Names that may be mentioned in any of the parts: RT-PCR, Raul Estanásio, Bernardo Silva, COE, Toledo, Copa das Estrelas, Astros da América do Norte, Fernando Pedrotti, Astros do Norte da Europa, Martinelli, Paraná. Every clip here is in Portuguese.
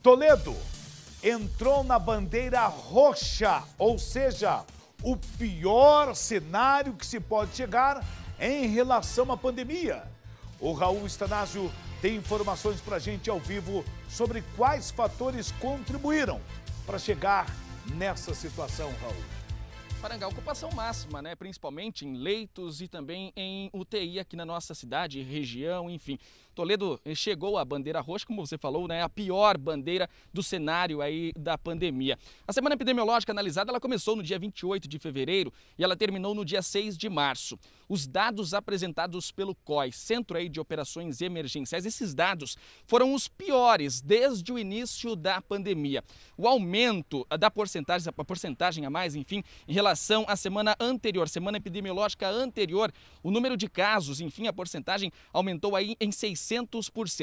Toledo entrou na bandeira roxa, ou seja, o pior cenário que se pode chegar em relação à pandemia. O Raul Estanásio tem informações para a gente ao vivo sobre quais fatores contribuíram para chegar nessa situação, Raul. Parangá, ocupação máxima, né? Principalmente em leitos e também em UTI aqui na nossa cidade, região, enfim. Toledo chegou à bandeira roxa, como você falou, né? A pior bandeira do cenário aí da pandemia. A semana epidemiológica analisada, ela começou no dia 28 de fevereiro e ela terminou no dia 6 de março. Os dados apresentados pelo COE, Centro aí de Operações Emergenciais, esses dados foram os piores desde o início da pandemia. O aumento da porcentagem, a porcentagem a mais, enfim, em relação à semana anterior, semana epidemiológica anterior, o número de casos, enfim, a porcentagem aumentou aí em 600%.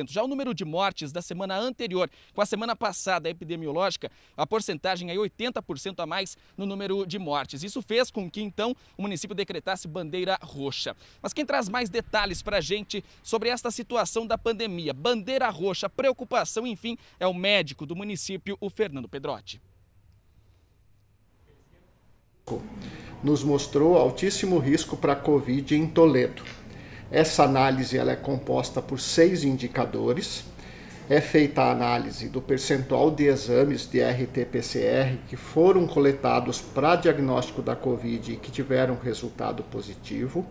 Já o número de mortes da semana anterior com a semana passada epidemiológica, a porcentagem aí 80% a mais no número de mortes. Isso fez com que, então, o município decretasse bandeira roxa. Mas quem traz mais detalhes para a gente sobre esta situação da pandemia, bandeira roxa, preocupação, enfim, é o médico do município, o Fernando Pedrotti. Nos mostrou altíssimo risco para a Covid em Toledo. Essa análise ela é composta por 6 indicadores. É feita a análise do percentual de exames de RT-PCR que foram coletados para diagnóstico da Covid e que tiveram resultado positivo.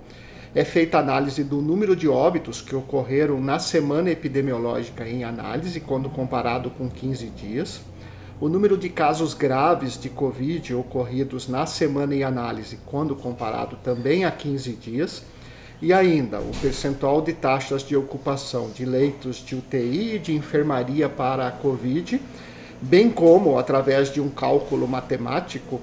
É feita a análise do número de óbitos que ocorreram na semana epidemiológica em análise, quando comparado com 15 dias. O número de casos graves de Covid ocorridos na semana em análise, quando comparado também a 15 dias, e ainda o percentual de taxas de ocupação de leitos de UTI e de enfermaria para a Covid, bem como, através de um cálculo matemático,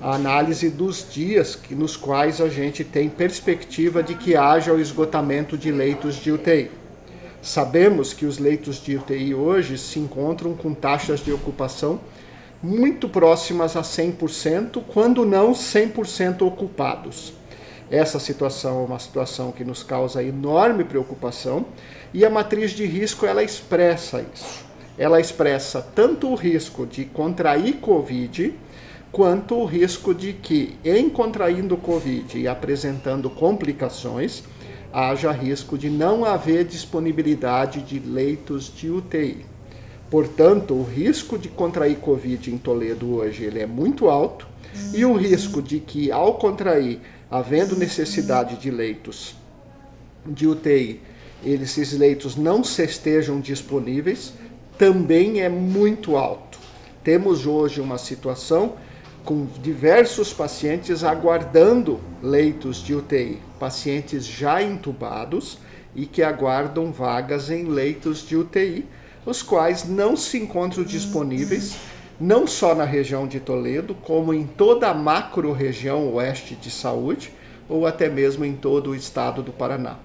a análise dos dias nos quais a gente tem perspectiva de que haja o esgotamento de leitos de UTI. Sabemos que os leitos de UTI hoje se encontram com taxas de ocupação muito próximas a 100%, quando não 100% ocupados. Essa situação é uma situação que nos causa enorme preocupação e a matriz de risco ela expressa isso. Ela expressa tanto o risco de contrair Covid, quanto o risco de que, em contraindo Covid e apresentando complicações, haja risco de não haver disponibilidade de leitos de UTI. Portanto, o risco de contrair Covid em Toledo hoje ele é muito alto e o risco de que, ao contrair, havendo necessidade de leitos de UTI, esses leitos não se estejam disponíveis, também é muito alto. Temos hoje uma situação com diversos pacientes aguardando leitos de UTI, pacientes já entubados e que aguardam vagas em leitos de UTI, os quais não se encontram disponíveis, não só na região de Toledo, como em toda a macro-região oeste de saúde, ou até mesmo em todo o estado do Paraná.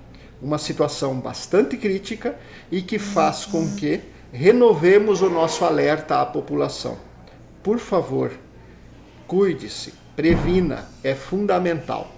Uma situação bastante crítica e que faz com que renovemos o nosso alerta à população. Por favor, cuide-se, previna, é fundamental.